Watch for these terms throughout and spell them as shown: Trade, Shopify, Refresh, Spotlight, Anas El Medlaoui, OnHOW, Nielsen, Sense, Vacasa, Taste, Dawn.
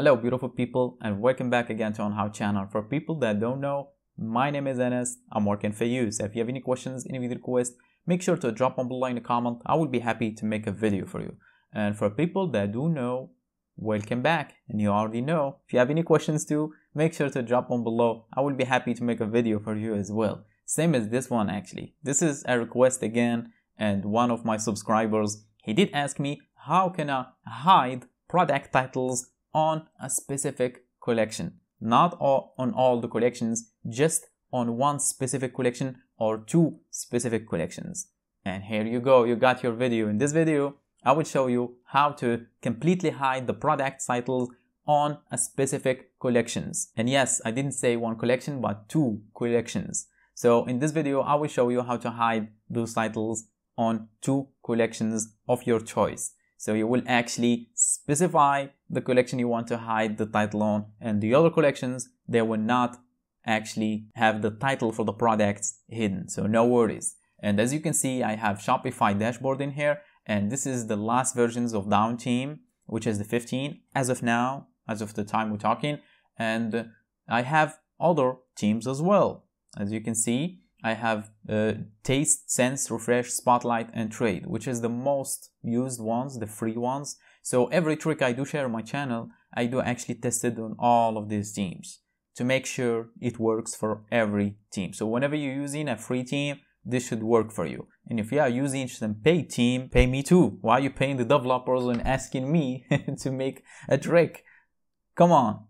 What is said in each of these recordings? Hello beautiful people, and welcome back again to OnHOW channel. For people that don't know, my name is Anas. I'm working for you. So if you have any questions, any video requests, make sure to drop them below in the comment. I will be happy to make a video for you. And for people that do know, welcome back. And you already know, if you have any questions too, make sure to drop them below. I will be happy to make a video for you as well. Same as this one actually. This is a request again, and one of my subscribers, he did ask me, how can I hide product titles on a specific collection? Not on all the collections, just on one specific collection or two specific collections. And here you go, you got your video. In this video, I will show you how to completely hide the product titles on a specific collections. And yes, I didn't say one collection, but two collections. So in this video, I will show you how to hide those titles on two collections of your choice. So you will actually specify the collection you want to hide the title on, and the other collections, they will not actually have the title for the products hidden. So no worries. And as you can see, I have Shopify dashboard in here, and this is the last versions of Dawn team, which is the 15 as of now, as of the time we're talking. And I have other teams as well. As you can see, I have Taste, Sense, Refresh, Spotlight, and Trade, which is the most used ones, the free ones. So every trick I do share on my channel, I do actually test it on all of these teams to make sure it works for every team. So whenever you're using a free team, this should work for you. And if you are using some paid team, pay me too. Why are you paying the developers and asking me to make a trick? Come on,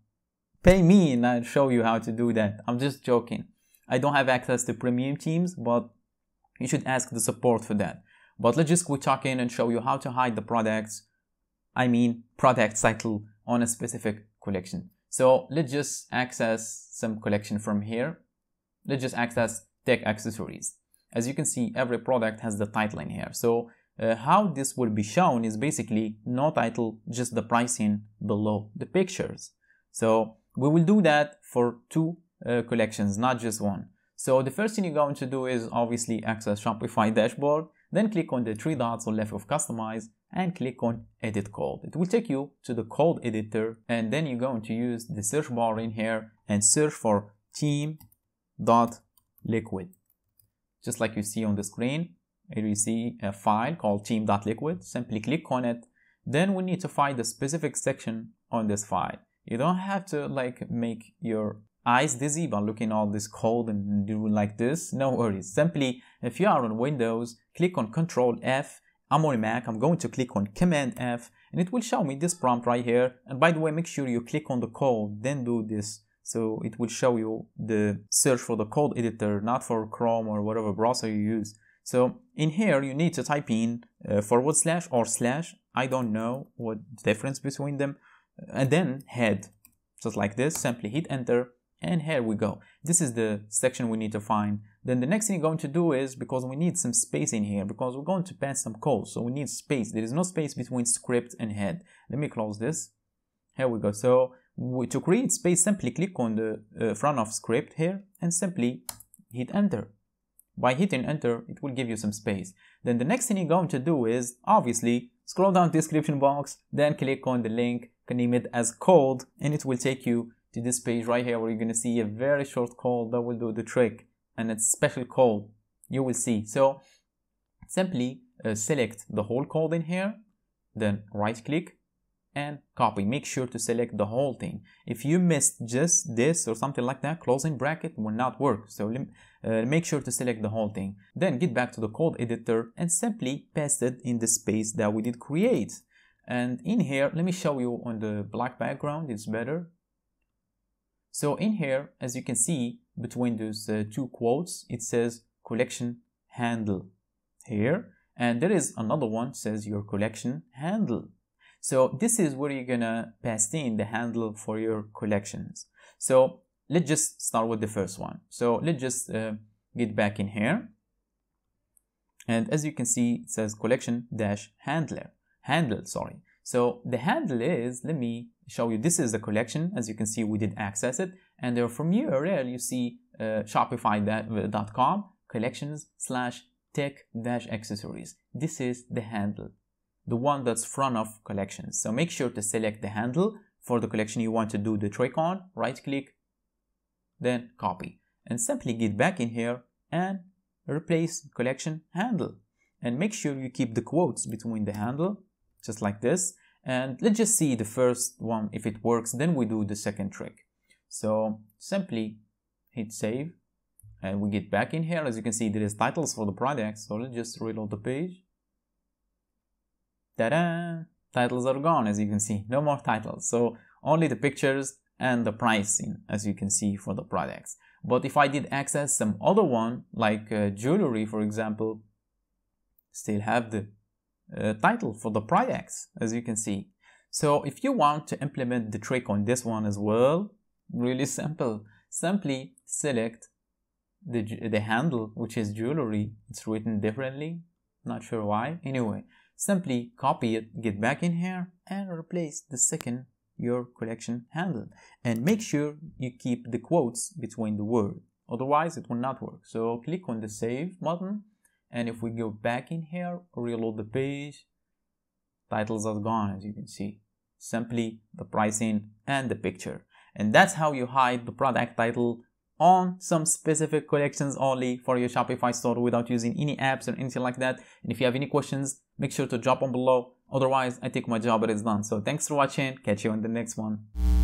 pay me and I'll show you how to do that. I'm just joking. I don't have access to premium teams, but you should ask the support for that. But let's just quick talk in and show you how to hide the products, I mean product title on a specific collection. So let's just access some collection from here. Let's just access tech accessories. As you can see, every product has the title in here. So how this will be shown is basically no title, just the pricing below the pictures. So we will do that for two collections, not just one. So the first thing you're going to do is obviously access Shopify dashboard, then click on the three dots on left of customize and click on edit code. It will take you to the code editor, and then you're going to use the search bar in here and search for team.liquid, just like you see on the screen. Here you see a file called team.liquid. Simply click on it. Then we need to find the specific section on this file. You don't have to like make your eyes dizzy by looking all this code and do like this. No worries. Simply, if you are on Windows, click on Control F. I'm on Mac. I'm going to click on Command F, and it will show me this prompt right here. And by the way, make sure you click on the code, then do this. So it will show you the search for the code editor, not for Chrome or whatever browser you use. So in here, you need to type in / or /. I don't know what the difference between them. And then head, just like this. Simply hit enter. And here we go. This is the section we need to find. Then the next thing you're going to do is, because we need some space in here, because we're going to pass some code, so we need space. There is no space between script and head. Let me close this. Here we go. So to create space, simply click on the front of script here and simply hit enter. By hitting enter, it will give you some space. Then the next thing you're going to do is obviously scroll down description box, then click on the link, name it as code, and it will take you to this page right here where you're going to see a very short code that will do the trick, and it's special code you will see. So simply select the whole code in here, then right click and copy. Make sure to select the whole thing. If you missed just this or something like that, closing bracket will not work. So make sure to select the whole thing, then get back to the code editor and simply paste it in the space that we did create. And in here, let me show you on the black background, it's better. So in here, as you can see, between those two quotes, it says collection handle here. And there is another one says your collection handle. So this is where you're gonna paste in the handle for your collections. So let's just start with the first one. So let's just get back in here. And as you can see, it says collection dash handle. So the handle is, let me show you, this is the collection. As you can see, we did access it, and there from URL you see shopify.com collections/tech-accessories. This is the handle, the one that's front of collections. So make sure to select the handle for the collection you want to do the trick on, right click, then copy, and simply get back in here and replace collection handle, and make sure you keep the quotes between the handle, just like this. And let's just see the first one. If it works, then we do the second trick. So simply hit save, and we get back in here. As you can see, there is titles for the products. So let's just reload the page. Ta-da! Titles are gone, as you can see. No more titles. So only the pictures and the pricing, as you can see, for the products. But if I did access some other one, like jewelry, for example, still have the title for the products, as you can see. So if you want to implement the trick on this one as well, really simple. Simply select the handle, which is jewelry. It's written differently, not sure why. Anyway, simply copy it, get back in here, and replace the second your collection handle, and make sure you keep the quotes between the word, otherwise it will not work. So click on the save button, and if we go back in here, reload the page, titles are gone, as you can see, simply the pricing and the picture. And that's how you hide the product title on some specific collections only for your Shopify store without using any apps or anything like that. And if you have any questions, make sure to drop them below. Otherwise, I think my job is done. So thanks for watching. Catch you on the next one.